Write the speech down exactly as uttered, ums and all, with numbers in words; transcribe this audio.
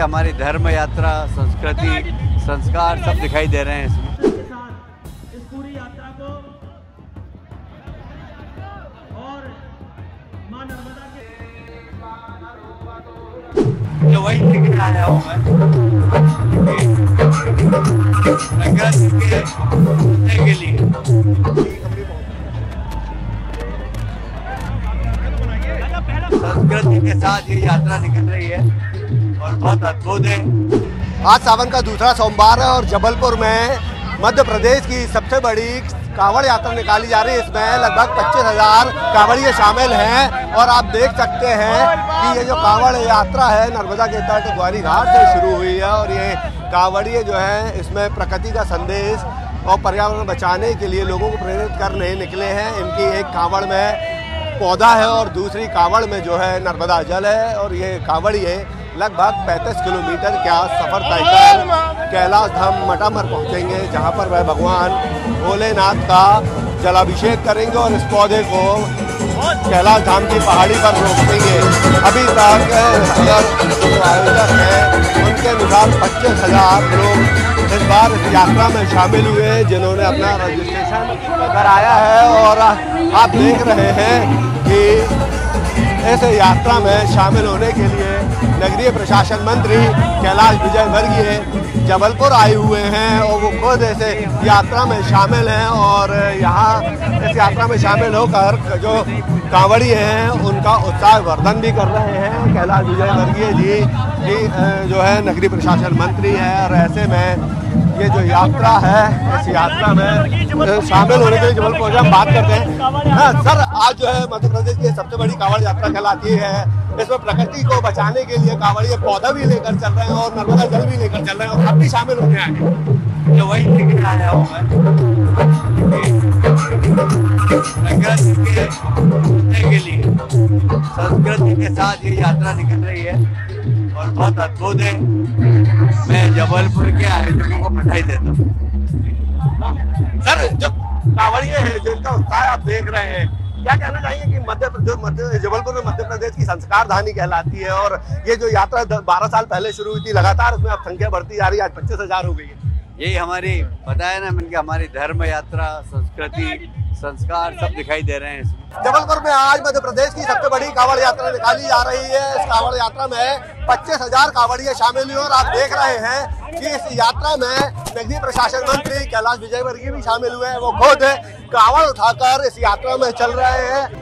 कि हमारी धर्म यात्रा, संस्कृति, संस्कार सब दिखाई दे रहे हैं इसमें। इस पूरी यात्रा को और मां नर्मदा के जो वही दिखा आया हूँ मैं के लिए संस्कृति के साथ ये यात्रा निकल रही है और बहुत अद्भुत है। आज सावन का दूसरा सोमवार है और जबलपुर में मध्य प्रदेश की सबसे बड़ी कांवड़ यात्रा निकाली जा रही है। इसमें लगभग पच्चीस हजार कांवड़िए शामिल हैं और आप देख सकते हैं कि ये जो कांवड़ यात्रा है नर्मदा के तट ग्वारी घाट से शुरू हुई है और ये कांवड़िए जो है इसमें प्रकृति का संदेश और पर्यावरण बचाने के लिए लोगों को प्रेरित करने निकले हैं। इनकी एक कांवड़ में पौधा है और दूसरी कांवड़ में जो है नर्मदा जल है और ये कांवड़ी है लगभग पैंतीस किलोमीटर का सफर तय कर कैलाश धाम मटामर पहुंचेंगे, जहां पर वह भगवान भोलेनाथ का जलाभिषेक करेंगे और इस पौधे को कैलाश धाम की पहाड़ी पर रोपेंगे। अभी तक जो आयोजक हैं उनके अनुसार पच्चीस हजार लोग इस बार इस यात्रा में शामिल हुए जिन्होंने अपना रजिस्ट्रेशन कराया है और आप देख रहे हैं कि इस यात्रा में शामिल होने के लिए नगरीय प्रशासन मंत्री कैलाश विजयवर्गीय जबलपुर आए हुए हैं और वो खुद इस यात्रा में शामिल हैं और यहाँ इस यात्रा में शामिल होकर जो कांवड़ी हैं उनका उत्साह वर्धन भी कर रहे हैं। कैलाश विजयवर्गीय जी जी जो है नगरीय प्रशासन मंत्री हैं और ऐसे में ये जो यात्रा है इस यात्रा में शामिल होने के लिए जबलपुर हम बात करते हैं। हाँ सर, आज जो है मध्य प्रदेश की सबसे बड़ी कांवड़ यात्रा कहलाती है। इसमें प्रकृति को बचाने के लिए कांवड़िए पौधा भी लेकर चल रहे हैं और नर्मदा जल भी लेकर चल रहे हैं और आप भी शामिल होने आए। जो वही लेकर आया हूँ के लिए संस्कृति के साथ ये यात्रा निकल रही है और बहुत अद्भुत है। मैं जबलपुर के आयोजकों को बधाई देता हूँ। सर, जो कांवड़िए हैं जिनका उत्साह आप देख रहे हैं, क्या कहना चाहिए कि मध्य प्रदेश जबलपुर में मध्य प्रदेश की संस्कार धानी कहलाती है और ये जो यात्रा बारह साल पहले शुरू हुई थी लगातार उसमें अब संख्या बढ़ती जा रही है, आज पच्चीस हजार हो गई है। यही हमारी बताया ना मैंने कि हमारी धर्म यात्रा, संस्कृति, संस्कार सब दिखाई दे रहे हैं। जबलपुर में आज मध्य प्रदेश की सबसे बड़ी कांवड़ यात्रा निकाली जा रही है। इस कांवड़ यात्रा में पच्चीस हजार कांवड़िए शामिल हुए और आप देख रहे हैं कि इस यात्रा में नगरीय प्रशासन मंत्री कैलाश विजयवर्गीय भी शामिल हुए हैं। वो खुद कांवड़ उठाकर इस यात्रा में चल रहे हैं।